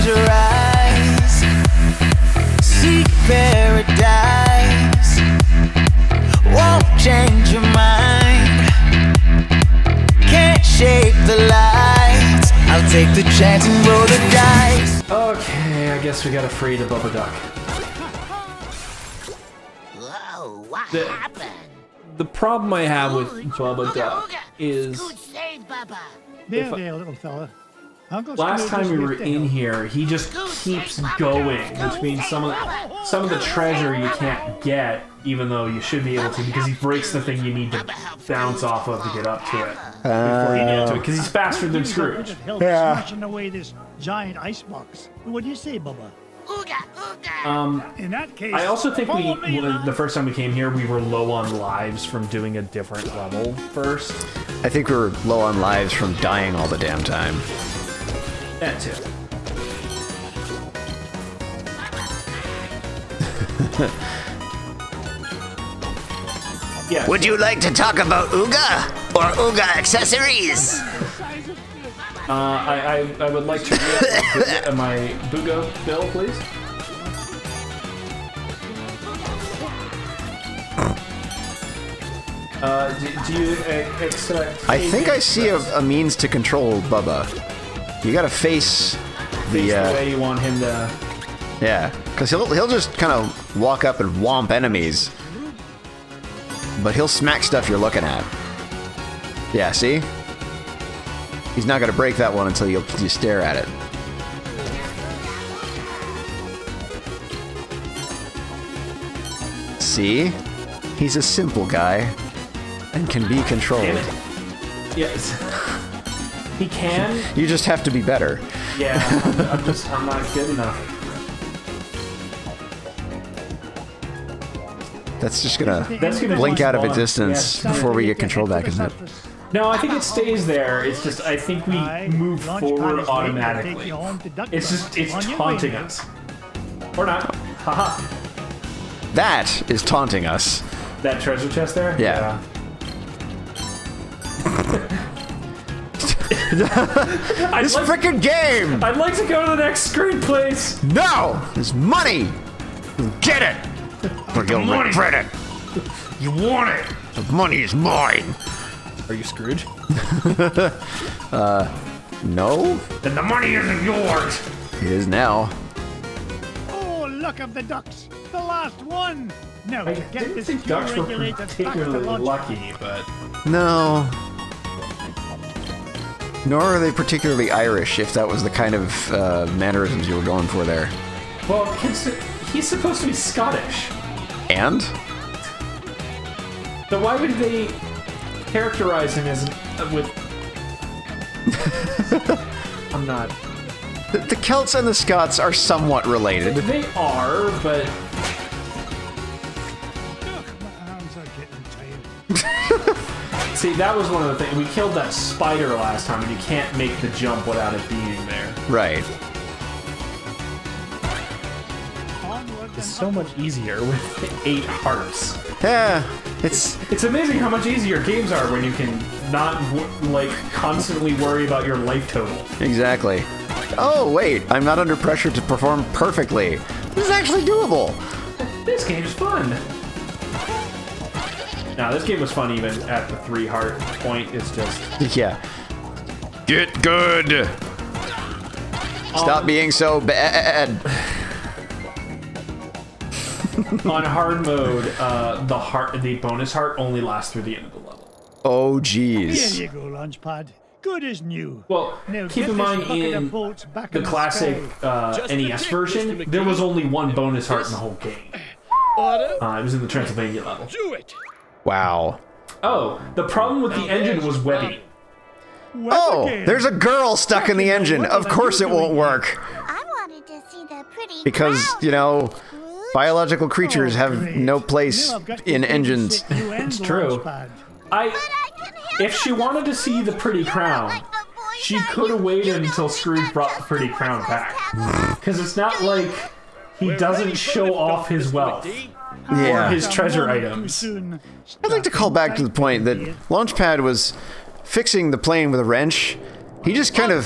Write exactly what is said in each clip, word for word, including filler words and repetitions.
close your eyes, seek paradise, won't change your mind, can't shake the lights, I'll take the chance and roll the dice. Okay, I guess we gotta free the Bubba Duck. Whoa, what the, happened? The problem I have with Ooh, Bubba Ooga, Duck Ooga. is... Scoot, save Bubba. There, there, little fella. Uncle Last Scrooge time we were in here, he just keeps going, which means some of the, some of the treasure you can't get, even though you should be able to, because he breaks the thing you need to bounce off of to get up to it uh, before you get to it, because he's faster than Scrooge. Yeah. Smashing away this giant icebox. What do you say, Bubba? Um, in that case, I also think we, well, the first time we came here, we were low on lives from doing a different level first. I think we were low on lives from dying all the damn time. That too. Yeah. Would you like to talk about Ooga or Ooga accessories? Uh, I, I I would like to read my Boogo bill, please. Uh, do, do you uh, expect? I think I see a, a means to control Bubba. You gotta face, face the, uh, the way you want him to. Yeah, because he'll he'll just kind of walk up and womp enemies, but he'll smack stuff you're looking at. Yeah, see, he's not gonna break that one until you you stare at it. See, he's a simple guy and can be controlled. Damn it. Yes. He can. You just have to be better. Yeah, I'm, I'm just, I'm not good enough. That's just gonna That's gonna blink out of existence yeah. before we get control back, isn't it? No, I think it stays there. It's just, I think we move forward automatically. It's just, it's taunting us. Or not. Haha. That is taunting us. That treasure chest there? Yeah. yeah. This like, frickin' game! I'd like to go to the next screen, please! No! There's money! Get it! But you'll regret it! You want it! The money is mine! Are you Scrooge? uh, no? Then the money isn't yours! It is now. Oh, luck of the ducks! The last one! No, I get didn't this think ducks were particularly duck lucky, but... No. Nor are they particularly Irish, if that was the kind of uh, mannerisms you were going for there. Well, he's, he's supposed to be Scottish. And? So why would they characterize him as uh, with... I'm not... The, the Celts and the Scots are somewhat related. They are, but... Look, my arms are getting tired. See, that was one of the things. We killed that spider last time, and you can't make the jump without it being there. Right. It's so much easier with eight hearts. Yeah, it's... It's amazing how much easier games are when you can not, like, constantly worry about your life total. Exactly. Oh, wait, I'm not under pressure to perform perfectly. This is actually doable. This game's fun. Now, this game was fun even at the three heart point. It's just... Yeah. Get good! Um, Stop being so bad! On hard mode, uh, the heart, the bonus heart only lasts through the end of the level. Oh, jeez. Here you go, Launchpad. Good as new. Well, now, keep in mind in the classic uh, N E S version, there was only one bonus heart in the whole game. Uh, it was in the Transylvania level. Do it! Wow. Oh, the problem with the engine was webby. Oh, there's a girl stuck in the engine. Of course it won't work. I wanted to see the pretty because, you know, biological creatures have no place in engines. It's true. I, if she wanted to see the pretty crown, she could have waited until Scrooge brought the pretty crown back. Because it's not like he doesn't show off his wealth. Yeah. Or his treasure items. I'd like to call back to the point that Launchpad was fixing the plane with a wrench. He just kind of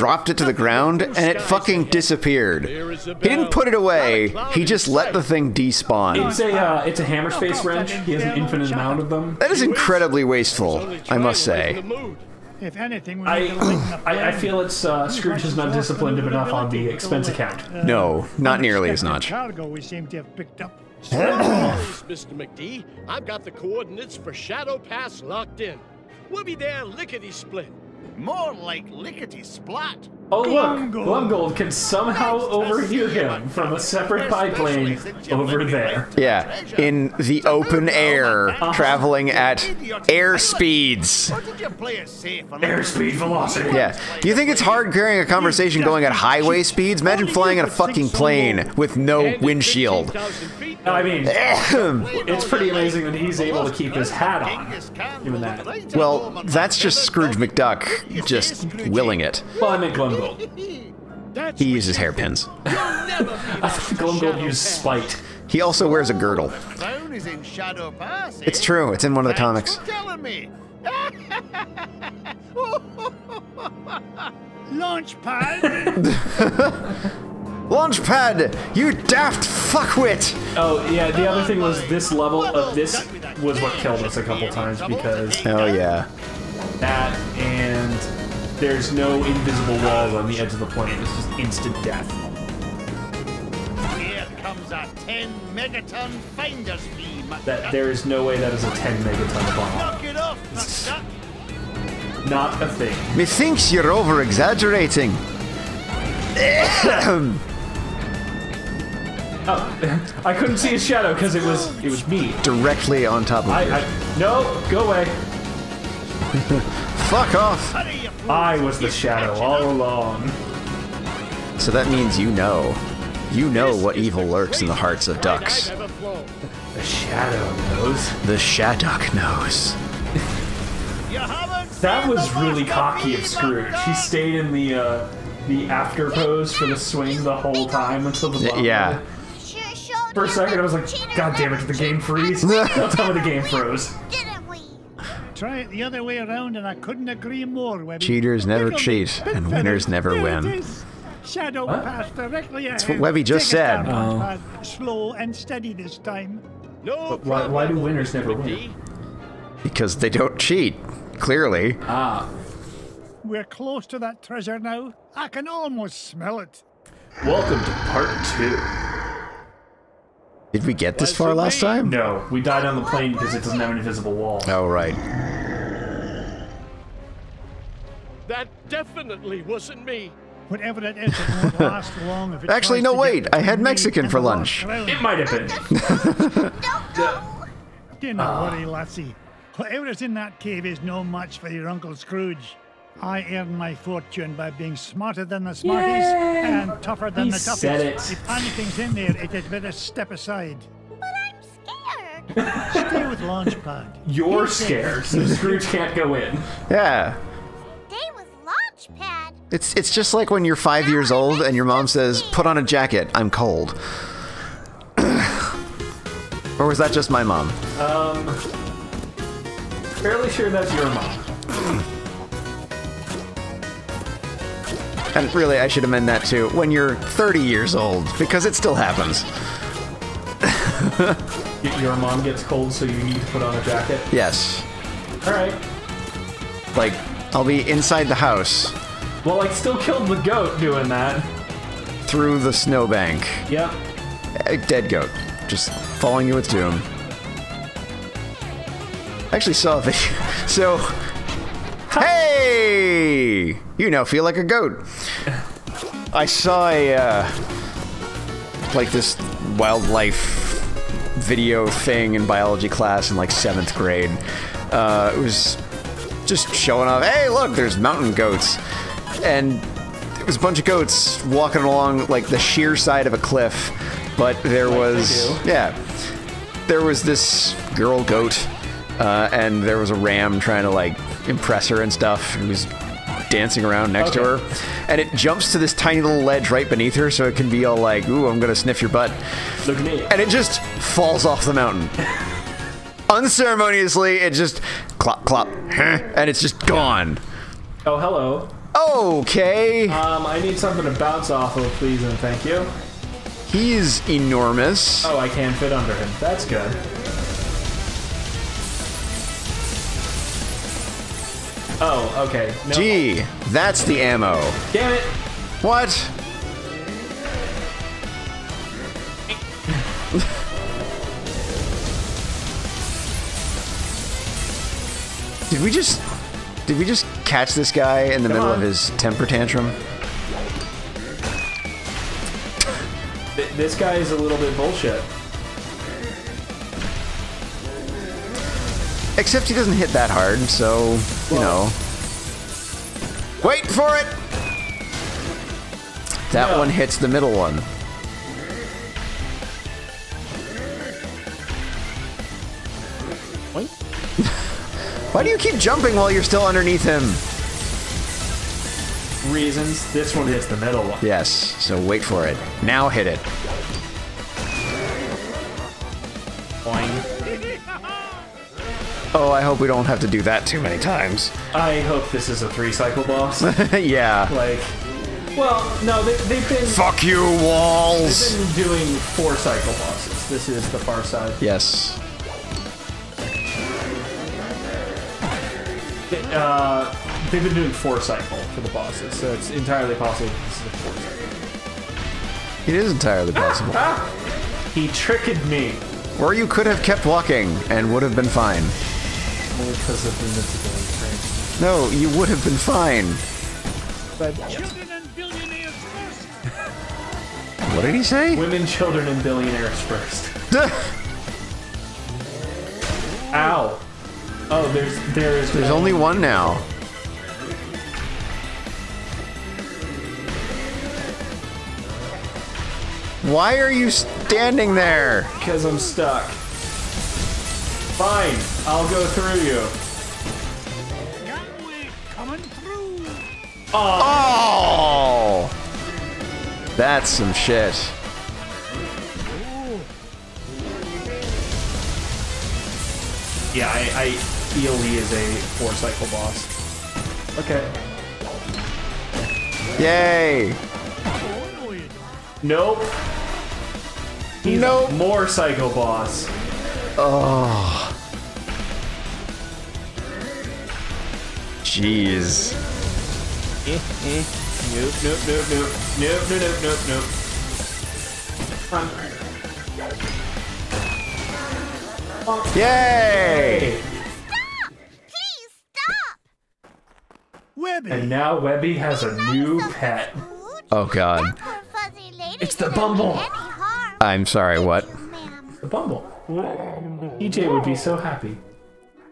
dropped it to the ground, and it fucking disappeared. He didn't put it away. He just let the thing despawn. It's a, uh, it's a hammer space wrench. He has an infinite amount of them. That is incredibly wasteful, I must say. If anything, I, I, I feel it's uh, Scrooge has not disciplined him enough on the expense account. No, not nearly as much. We seem to have picked up. Mister McD, I've got the coordinates for Shadow Pass locked in. We'll be there lickety split. More like lickety splat. Oh look, Glomgold can somehow overhear him from a separate biplane over there. Yeah, in the open air, traveling at air speeds. Airspeed velocity. Yeah. Do you think it's hard carrying a conversation going at highway speeds? Imagine flying in a fucking plane with no windshield. I mean, it's pretty amazing that he's able to keep his hat on doing that. Well, that's just Scrooge McDuck just willing it. Well, I meant Glomgold. He uses hairpins. I think Glomgold uses spite. He also wears a girdle. It's true. It's in one of the comics. Launchpad. Launchpad, you daft fuckwit! Oh, yeah, the other thing was this level of this was what killed us a couple times because... Oh, yeah. That, and there's no invisible walls on the edge of the plane. It's just instant death. Here comes a ten megaton finder's beam. That, there is no way that is a ten megaton bomb. Knock it off, not a thing. Methinks you're over-exaggerating. Oh, I couldn't see his shadow because it was it was me directly on top of you. No, go away. Fuck off. I was the shadow all along. So that means you know, you know what evil lurks in the hearts of ducks. The shadow knows. The Shadduck knows. That was really cocky of Scrooge. He stayed in the uh, the after pose for the swing the whole time until the bomb. Yeah. For a second, I was like, "God damn it! Did the game freeze?" That's how the game froze. Try it the other way around, and I couldn't agree more. Webby. Cheaters never cheat, and winners never win. Shadow pass directly ahead. That's what Webby just said. Oh. Slow and steady this time. No. But why, why do winners never win? Because they don't cheat. Clearly. Ah. We're close to that treasure now. I can almost smell it. Welcome to part two. Did we get this far last time? No, we died on the plane because it doesn't have an invisible wall. Oh, right. That definitely wasn't me. Whatever it is, it won't last long if it actually, no, wait. I had Mexican for lunch. It might have been. Do not worry, lassie. Whatever's in that cave is no match for your Uncle Scrooge. I earned my fortune by being smarter than the smarties Yay! and tougher than he the toughies. If anything's in there, it had better step aside. But I'm scared. Stay with Launchpad. You're scared, so Scrooge can't go in. Yeah. Stay with Launchpad. It's it's just like when you're five now years old and your mom says, "Put on a jacket. I'm cold." Or was that just my mom? Um, fairly sure that's your mom. And really, I should amend that too, when you're thirty years old, because it still happens. Your mom gets cold, so you need to put on a jacket? Yes. Alright. Like, I'll be inside the house. Well, I still killed the goat doing that. Through the snowbank. Yep. A dead goat. Just falling to its doom. I actually saw the... So... Hey! You now feel like a goat. I saw a, uh, like this wildlife video thing in biology class in like seventh grade. Uh, it was just showing off, hey look, there's mountain goats. And it was a bunch of goats walking along like the sheer side of a cliff. But there was, yeah, there was this girl goat. Uh, and there was a ram trying to like impress her and stuff. It was dancing around next okay. to her, and it jumps to this tiny little ledge right beneath her, so it can be all like, "Ooh, I'm gonna sniff your butt." Look at me. And it just falls off the mountain unceremoniously. It just clop clop, and it's just gone. Oh hello. Okay. Um, I need something to bounce off of, please and thank you. He is enormous. Oh, I can fit under him. That's good. Oh, okay. No. Gee, that's the ammo. Damn it. What? Did we just... Did we just catch this guy in the Come middle on. of his temper tantrum? This guy is a little bit bullshit. Except he doesn't hit that hard, so, you Whoa. know. Wait for it! That no. one hits the middle one. Why do you keep jumping while you're still underneath him? Reasons. This one hits the middle one. Yes, so wait for it. Now hit it. Boing. Oh, I hope we don't have to do that too many times. I hope this is a three-cycle boss. Yeah. Like, well, no, they, they've been... Fuck you, walls! They've been doing four-cycle bosses. This is the far side. Yes. Uh, they've been doing four cycle for the bosses, so it's entirely possible this is a four cycle. It is entirely possible. Ah, ah. He tricked me. Or you could have kept walking and would have been fine. Only because of the invincibility. No, you would have been fine. But children and billionaires first. What did he say? Women, children, and billionaires first. Ow. Oh, there's there's there's only one now. Why are you standing there? Because I'm stuck. Fine, I'll go through you. Coming through. Oh. Oh, that's some shit. Yeah, I. I feel he is a four-cycle boss. Okay. Yay! Nope. He's nope. More cycle boss. Oh. Jeez. Eh, eh. Nope, nope, nope, nope. Nope, nope, nope, nope, nope. Come on. Oh. Yay! Yay. Webby. And now Webby has a new pet. Oh god. It's the Bumble. I'm sorry, what? The Bumble. E J would be so happy.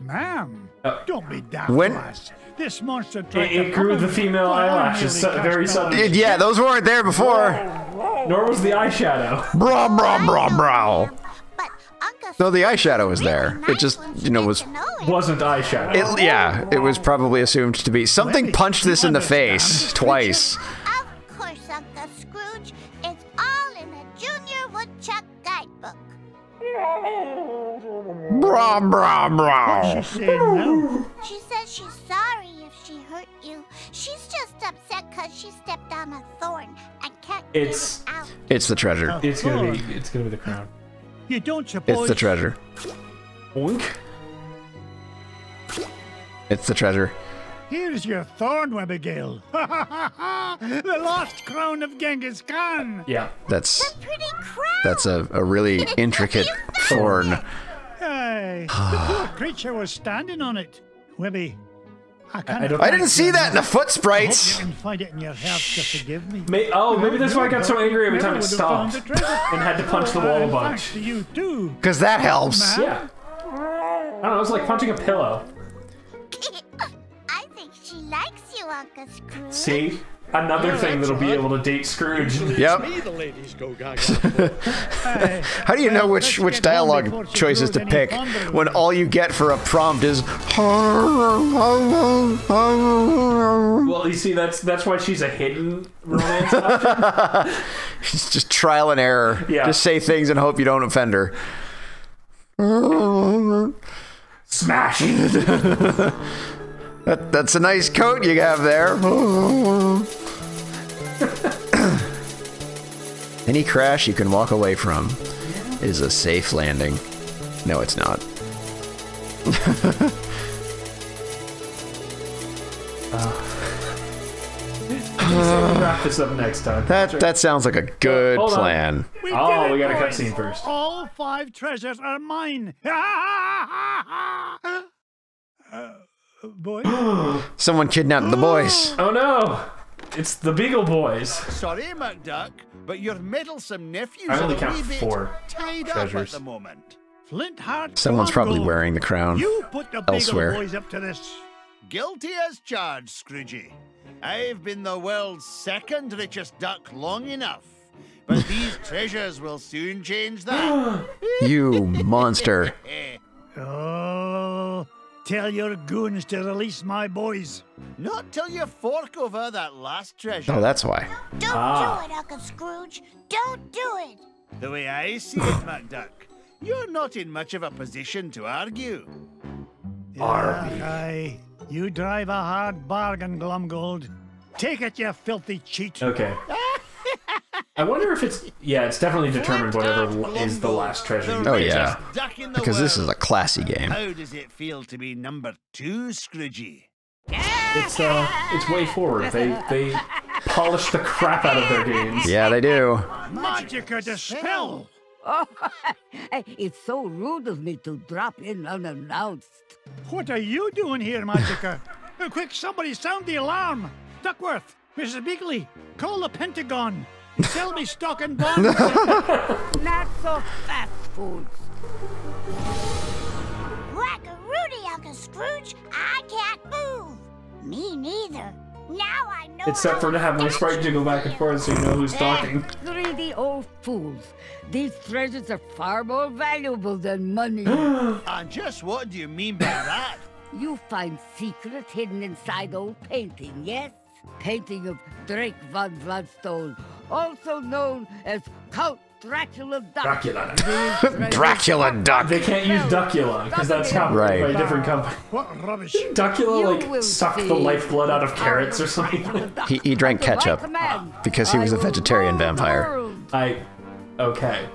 Ma'am, uh, don't be down. When? This monster it, it grew the female eyelashes so, very suddenly. It, yeah, those weren't there before. Nor was the eyeshadow. Bra, bra, bra, bra. No, the eyeshadow was there. It just, you know, was... Wasn't eyeshadow. It, yeah, it was probably assumed to be. Something punched this in the face twice. Of course, Uncle Scrooge. It's all in a Junior Woodchuck guidebook. Bra, bra, bra. She says she's sorry if she hurt you. She's just upset because she stepped on a thorn and can't get it out. It's the treasure. It's gonna be, it's gonna be the crown. You don't suppose it's the treasure. Boink. It's the treasure. Here's your thorn, Webigail. The lost crown of Genghis Khan. Yeah, that's pretty crown. That's a, a really intricate thorn. Hey, the poor creature was standing on it, Webby. I, I, I didn't see that in the foot sprites. I hope you can find it in your house to forgive me. May, oh, maybe that's why I got so angry every time it stopped and had to punch the wall a bunch. Because that helps. Yeah. I don't know, it was like punching a pillow. I think she likes you, Uncle Scrooge. See? Another thing that'll be able to date Scrooge. Yep. How do you know which which dialogue choices to pick when all you get for a prompt is? Well, you see, that's that's why she's a hidden romance option. It's just trial and error. Yeah. Just say things and hope you don't offend her. Smash. That, that's a nice coat you have there. Any crash you can walk away from is a safe landing. No, it's not. uh, wrap this up next time. That, that sounds like a good oh, plan. We oh, we got a cutscene first. All five treasures are mine. uh, boy? Someone kidnapped the boys. Oh, no. It's the Beagle Boys. Sorry, McDuck, but your meddlesome nephews I only count four tied treasures. Up at the moment. Flintheart Someone's Glomgold. Probably wearing the crown you put the elsewhere. Boys up to this. Guilty as charged, Scroogey. I've been the world's second richest duck long enough, but these treasures will soon change that. You monster. Oh, tell your goons to release my boys. Not till you fork over that last treasure. Oh, that's why. Don't, don't ah. do it, Uncle Scrooge. Don't do it. The way I see it, McDuck, you're not in much of a position to argue. Are we? Aye. You drive a hard bargain, Glomgold. Take it, you filthy cheat. Okay. I wonder if it's... Yeah, it's definitely determined whatever is the last treasure. Oh, yeah. Because this is a classy game. How does it feel to be number two, Scroogey? It's, uh, it's way forward. They, they polish the crap out of their games. Yeah, they do. Magica dispel! Oh, it's so rude of me to drop in unannounced. What are you doing here, Magica? Oh, quick, somebody sound the alarm! Duckworth, Missus Beakley, call the Pentagon. Sell me stock and bonds. Not so fast, fools. Whack-a-roody, Uncle Scrooge. I can't move. Me neither. Now I know. Except for to have my sprite jiggle back and forth so you know who's talking. Greedy old fools. These treasures are far more valuable than money. And just what do you mean by that? You find secrets hidden inside old painting, yes? Painting of Drake von Bloodstone, also known as Count Dracula Duck. Dracula. Dracula Duck. They can't use Duckula because that's copyrighted right. by a different company. What rubbish. Duckula, like, sucked the lifeblood out of carrots or something. He, he drank ketchup because he was a vegetarian vampire. I. Okay.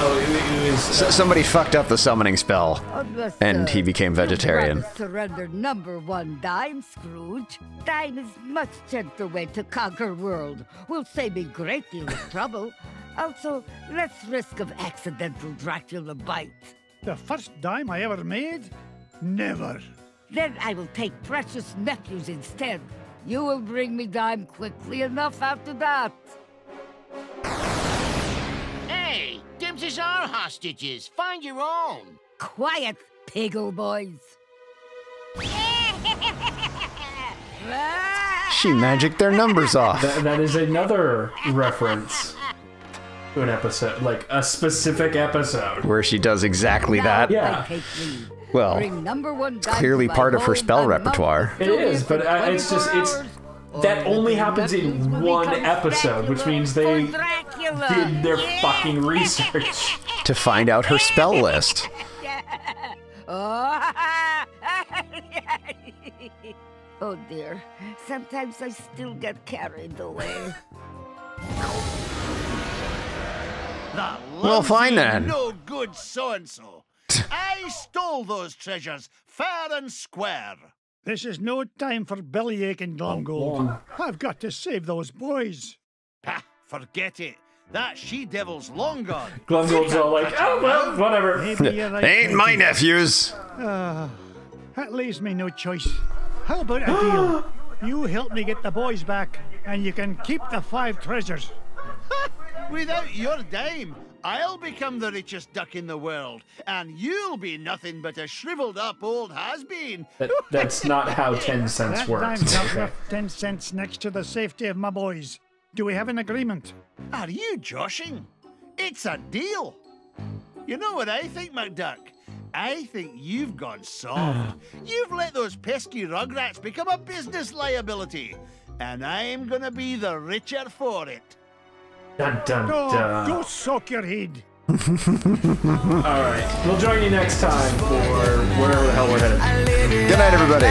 Oh, it, it was, uh, somebody fucked up the summoning spell, and he became vegetarian. Surrender number one dime, Scrooge. Dime is much gentler way to conquer world. Will save me great deal of trouble. Also, less risk of accidental Dracula bite. The first dime I ever made? Never. Then I will take precious nephews instead. You will bring me dime quickly enough after that. Hey, them's our hostages. Find your own. Quiet, Beagle Boys. She magicked their numbers off. That, that is another reference to an episode, like a specific episode. Where she does exactly that. Yeah. Well, it's clearly part of her spell repertoire. It is, but I, it's just, it's... That only happens in one episode, which means they did their fucking research to find out her spell list. Oh dear, sometimes I still get carried away. Well, fine then. No good so-and-so. I stole those treasures fair and square. This is no time for bellyache and Glomgold. I've got to save those boys. Pah, forget it. That she-devil's long gone. Glomgold's all like, oh, well, whatever. Like ain't my nephews. Uh, that leaves me no choice. How about a deal? You help me get the boys back, and you can keep the five treasures. Without your dime, I'll become the richest duck in the world, and you'll be nothing but a shriveled-up old has-been. That, that's not how ten cents that works. Okay. Ten cents next to the safety of my boys. Do we have an agreement? Are you joshing? It's a deal. You know what I think, McDuck? I think you've gone soft. You've let those pesky rugrats become a business liability, and I'm gonna be the richer for it. Dun, dun, dun. Oh, go soak your head. Alright, we'll join you next time for wherever the hell we're headed. Good night, everybody.